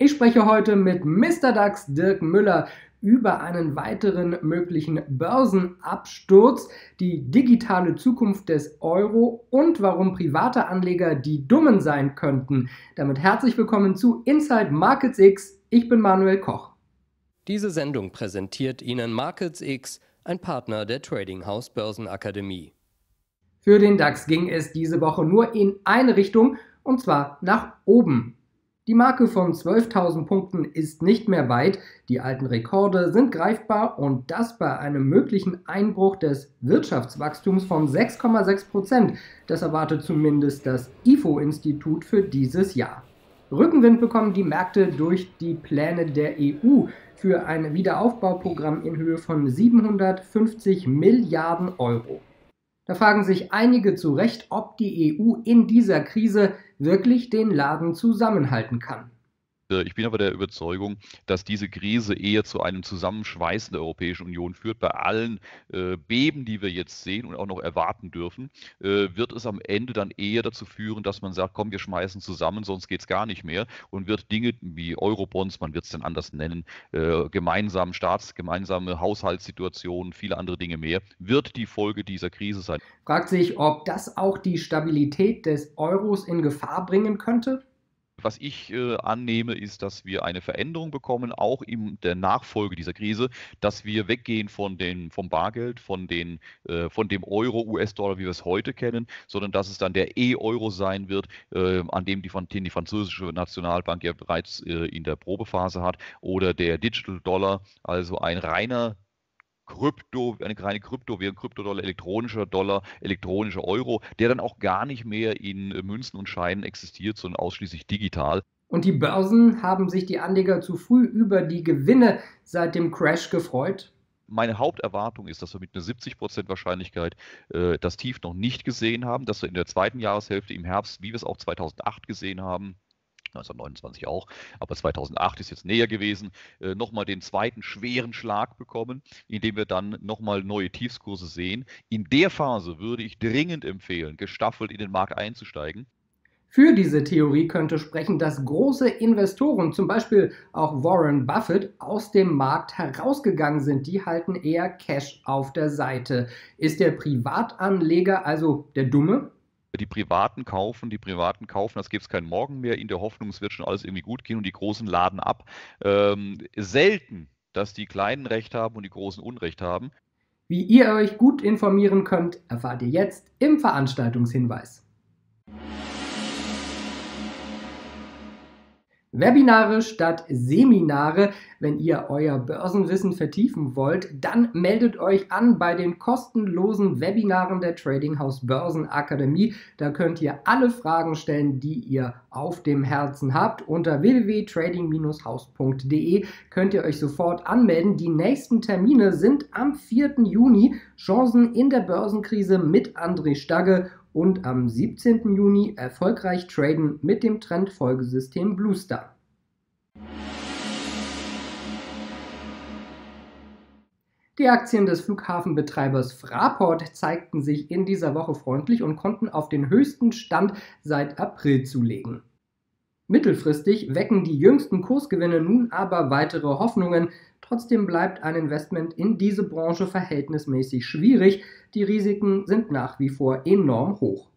Ich spreche heute mit Mr. DAX Dirk Müller über einen weiteren möglichen Börsenabsturz, die digitale Zukunft des Euro und warum private Anleger die Dummen sein könnten. Damit herzlich willkommen zu Inside MarketsX. Ich bin Manuel Koch. Diese Sendung präsentiert Ihnen MarketsX, ein Partner der Trading House Börsenakademie. Für den DAX ging es diese Woche nur in eine Richtung, und zwar nach oben. Die Marke von 12.000 Punkten ist nicht mehr weit, die alten Rekorde sind greifbar und das bei einem möglichen Einbruch des Wirtschaftswachstums von 6,6%. Das erwartet zumindest das IFO-Institut für dieses Jahr. Rückenwind bekommen die Märkte durch die Pläne der EU für ein Wiederaufbauprogramm in Höhe von 750 Milliarden Euro. Da fragen sich einige zu Recht, ob die EU in dieser Krise wirklich den Laden zusammenhalten kann. Ich bin aber der Überzeugung, dass diese Krise eher zu einem Zusammenschweißen der Europäischen Union führt. Bei allen Beben, die wir jetzt sehen und auch noch erwarten dürfen, wird es am Ende dann eher dazu führen, dass man sagt, komm, wir schmeißen zusammen, sonst geht es gar nicht mehr. Und wird Dinge wie Eurobonds, man wird es dann anders nennen, gemeinsame Haushaltssituationen, viele andere Dinge mehr, wird die Folge dieser Krise sein. Fragt sich, ob das auch die Stabilität des Euros in Gefahr bringen könnte? Was ich annehme, ist, dass wir eine Veränderung bekommen, auch in der Nachfolge dieser Krise, dass wir weggehen vom Bargeld, von dem Euro, US-Dollar, wie wir es heute kennen, sondern dass es dann der E-Euro sein wird, an dem die französische Nationalbank ja bereits in der Probephase hat, oder der Digital Dollar, also ein reiner eine reine Kryptowährung, Kryptodollar, elektronischer Dollar, elektronischer Euro, der dann auch gar nicht mehr in Münzen und Scheinen existiert, sondern ausschließlich digital. Und die Börsen, haben sich die Anleger zu früh über die Gewinne seit dem Crash gefreut? Meine Haupterwartung ist, dass wir mit einer 70% Wahrscheinlichkeit das Tief noch nicht gesehen haben, dass wir in der zweiten Jahreshälfte im Herbst, wie wir es auch 2008 gesehen haben, 1929 auch, aber 2008 ist jetzt näher gewesen, nochmal den zweiten schweren Schlag bekommen, indem wir dann nochmal neue Tiefskurse sehen. In der Phase würde ich dringend empfehlen, gestaffelt in den Markt einzusteigen. Für diese Theorie könnte sprechen, dass große Investoren, zum Beispiel auch Warren Buffett, aus dem Markt herausgegangen sind. Die halten eher Cash auf der Seite. Ist der Privatanleger also der Dumme? Die Privaten kaufen, als gäbe es keinen Morgen mehr, in der Hoffnung, es wird schon alles irgendwie gut gehen, und die Großen laden ab. Selten, dass die Kleinen Recht haben und die Großen Unrecht haben. Wie ihr euch gut informieren könnt, erfahrt ihr jetzt im Veranstaltungshinweis. Webinare statt Seminare. Wenn ihr euer Börsenwissen vertiefen wollt, dann meldet euch an bei den kostenlosen Webinaren der Trading House Börsenakademie. Da könnt ihr alle Fragen stellen, die ihr auf dem Herzen habt. Unter www.trading-haus.de könnt ihr euch sofort anmelden. Die nächsten Termine sind am 4. Juni, Chancen in der Börsenkrise mit André Stagge, und am 17. Juni erfolgreich traden mit dem Trendfolgesystem Bluestar. Die Aktien des Flughafenbetreibers Fraport zeigten sich in dieser Woche freundlich und konnten auf den höchsten Stand seit April zulegen. Mittelfristig wecken die jüngsten Kursgewinne nun aber weitere Hoffnungen. Trotzdem bleibt ein Investment in diese Branche verhältnismäßig schwierig. Die Risiken sind nach wie vor enorm hoch.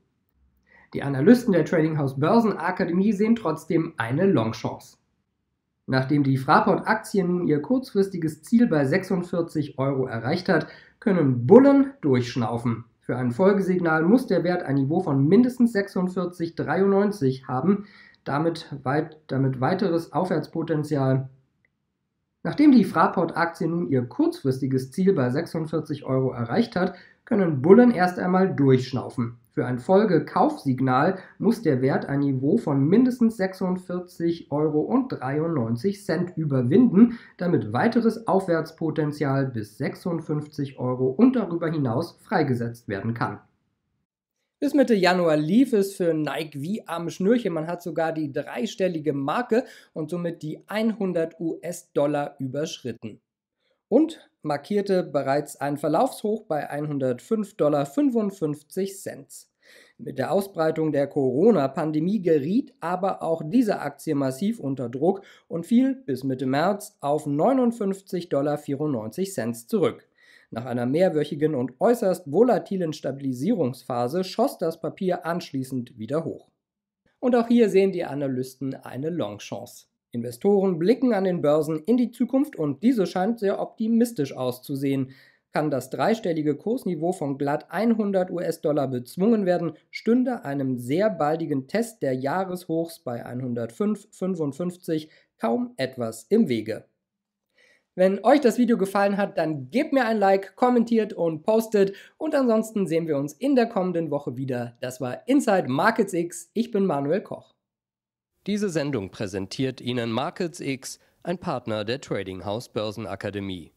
Die Analysten der Trading House Börsenakademie sehen trotzdem eine Long-Chance. Nachdem die Fraport-Aktie nun ihr kurzfristiges Ziel bei 46 Euro erreicht hat, können Bullen durchschnaufen. Für ein Folgesignal muss der Wert ein Niveau von mindestens 46,93 haben, damit weiteres Aufwärtspotenzial. Nachdem die Fraport-Aktie nun ihr kurzfristiges Ziel bei 46 Euro erreicht hat, können Bullen erst einmal durchschnaufen. Für ein Folgekaufsignal muss der Wert ein Niveau von mindestens 46,93 Euro überwinden, damit weiteres Aufwärtspotenzial bis 56 Euro und darüber hinaus freigesetzt werden kann. Bis Mitte Januar lief es für Nike wie am Schnürchen. Man hat sogar die dreistellige Marke und somit die 100 US-Dollar überschritten. Und markierte bereits ein Verlaufshoch bei 105,55 $. Mit der Ausbreitung der Corona-Pandemie geriet aber auch diese Aktie massiv unter Druck und fiel bis Mitte März auf 59,94 Dollar zurück. Nach einer mehrwöchigen und äußerst volatilen Stabilisierungsphase schoss das Papier anschließend wieder hoch. Und auch hier sehen die Analysten eine Long-Chance. Investoren blicken an den Börsen in die Zukunft und diese scheint sehr optimistisch auszusehen. Kann das dreistellige Kursniveau von glatt 100 US-Dollar bezwungen werden, stünde einem sehr baldigen Test der Jahreshochs bei 105,55 kaum etwas im Wege. Wenn euch das Video gefallen hat, dann gebt mir ein Like, kommentiert und postet. Und ansonsten sehen wir uns in der kommenden Woche wieder. Das war Inside MarketsX. Ich bin Manuel Koch. Diese Sendung präsentiert Ihnen MarketsX, ein Partner der Trading House Börsenakademie.